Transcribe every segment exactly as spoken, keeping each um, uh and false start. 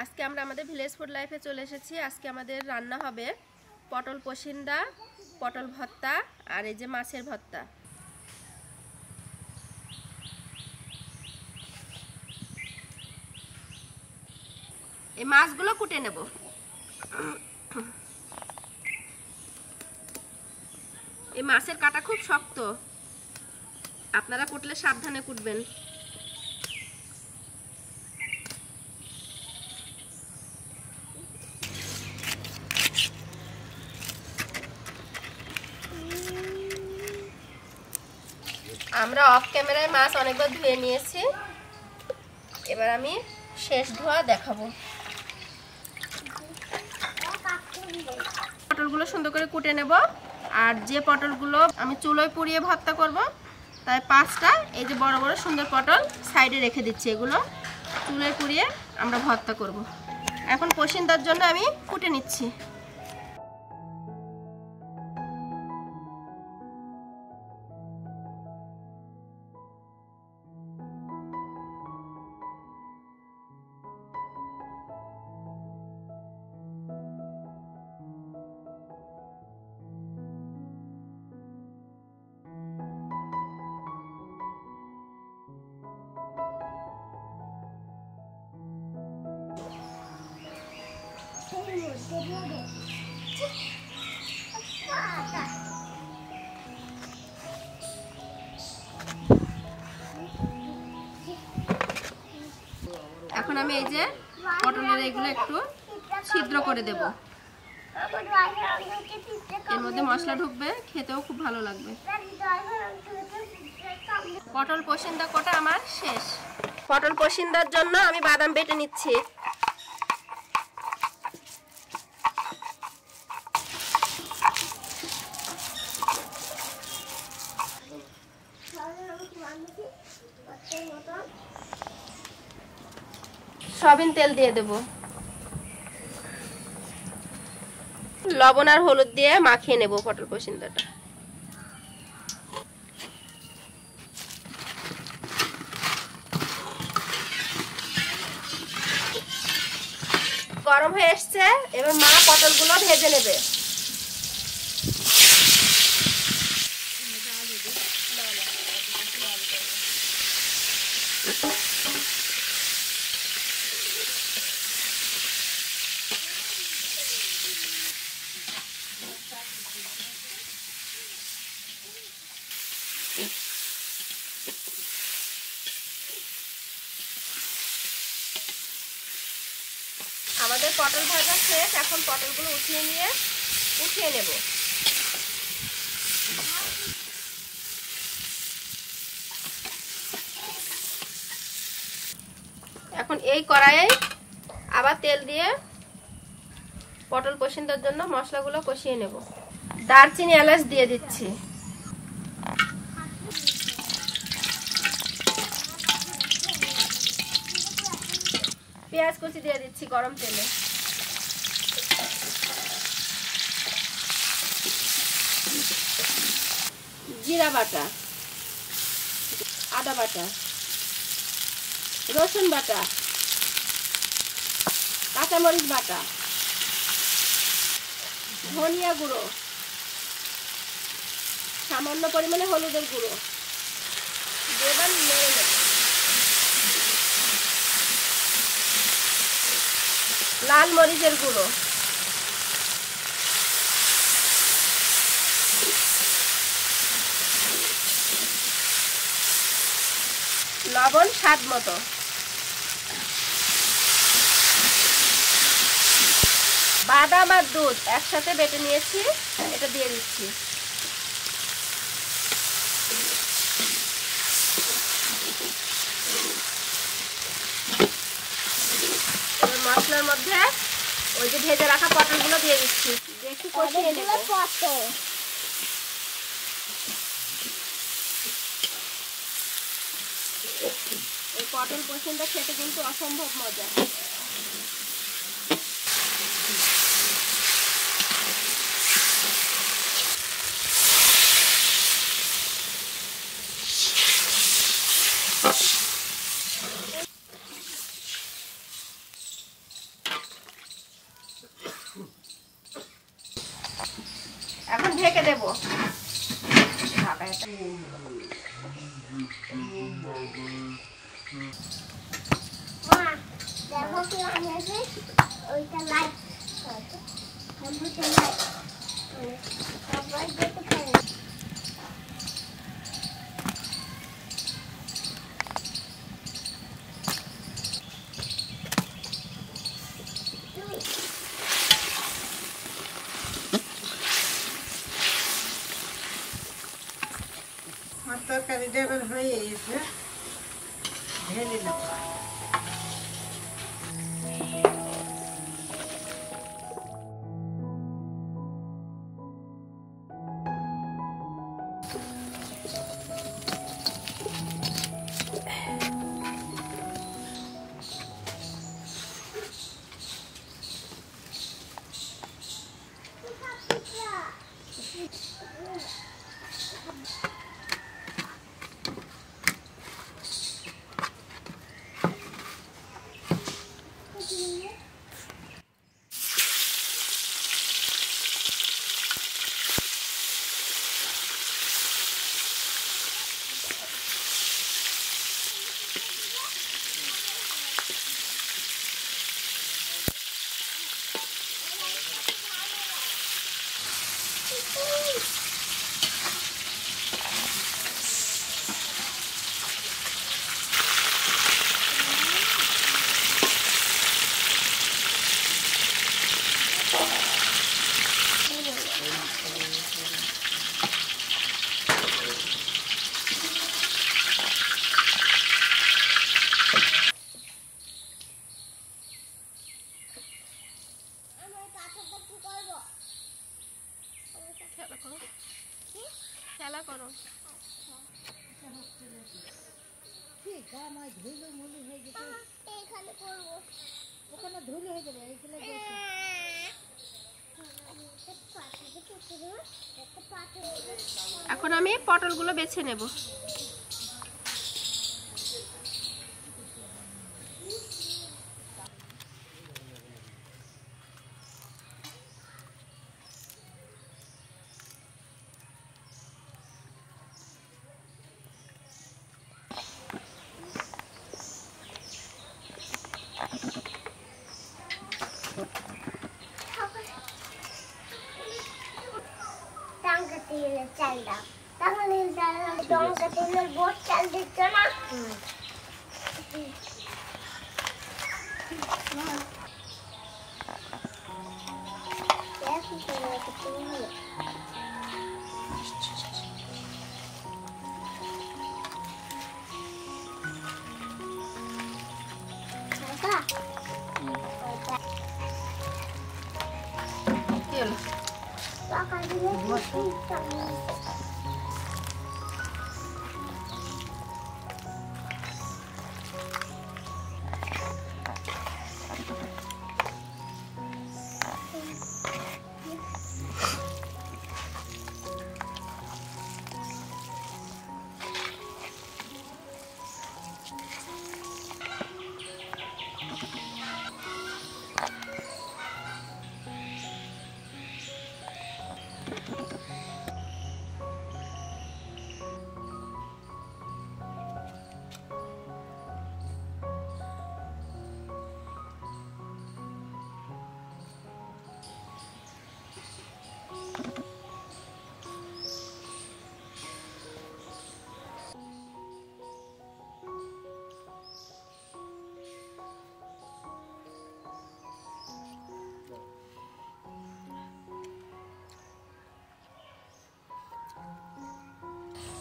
आज के आमरा आमादेर भिलेज फूड लाइफे चले एसेछि। आज के आमादेर रान्ना होबे पटल पोशिंदा, पटल भर्ता और ये माछेर भर्ता। ये माछगुलो कुटे नेब। ये माछेर काटा खूब शक्त, आपनारा कुटले साबधाने कुटबेन। আমরা অফ ক্যামেরায় মাছ অনেকবার ধুয়ে নিয়েছি, এবার আমি শেষ ধোয়া দেখাবো। পটলগুলো সুন্দর করে কুটে নেব। আর যে পটলগুলো আমি চুলোয় পুড়িয়ে ভর্তা করব, তাই পাঁচটা এই যে বড় বড় সুন্দর পটল সাইডে রেখে দিচ্ছি। এগুলো চুলোয় পুড়িয়ে আমরা ভর্তা করব। এখন পোশিন্দার জন্য আমি কুটে নিচ্ছি। এখন আমি এই যে পটলের এগুলো একটু ছিদ্র করে দেব। এর মধ্যে মশলা ঢুকবে, খেতেও খুব ভালো লাগবে। পটল কষিন্দা কোটা আমার শেষ। পটল কষিন্দার জন্য আমি বাদাম বেটে নিচ্ছি। সয়াবিন তেল দিয়ে দেব, লবণ আর হলুদ দিয়ে মাখিয়ে নেব পটল কষিন্দাটা। গরম হয়ে এসছে, এবার মা পটলগুলো ভেজে নেবে। আমাদের পটল ভাজা শেষ। এখন পটলগুলো উঠিয়ে নিয়ে উঠিয়ে নেব। এখন এই কড়াইয়ে আবার তেল দিয়ে পটল কষিন্দার জন্য মশলাগুলো কষিয়ে নেব। দারচিনি এলাচ দিয়ে দিচ্ছি। পেঁয়াজ কুচি দিয়ে দিচ্ছি গরম তেলে। জিরা বাটা, আদা বাটা, রসুন বাটা, কাঁচামরিচ বাটা, ধনিয়া গুঁড়ো, সামান্য পরিমাণে হলুদের গুঁড়ো দেবেন। মেরে নেব। লাল মরিচের গুঁড়ো, লবণ স্বাদ মতো। বাদাম আর দুধ একসাথে বেটে নিয়েছি, এটা দিয়ে দিচ্ছি। মশলার মধ্যে ওই যে ভেজে রাখা পটলগুলো দিয়ে দিচ্ছি। একটু কষিয়ে নেব। এই পটল কষিনটা খেতে কিন্তু অসম্ভব মজা। রেখে দেব। तरकारी देवर है ये इसमें ढेली लगता है। এখন আমি পটলগুলো বেছে নেব।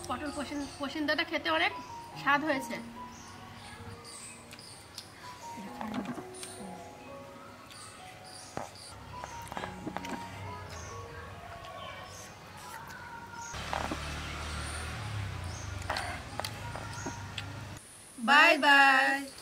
পটল কষিন্দাটা খেতে অনেক স্বাদ হয়েছে। Bye by.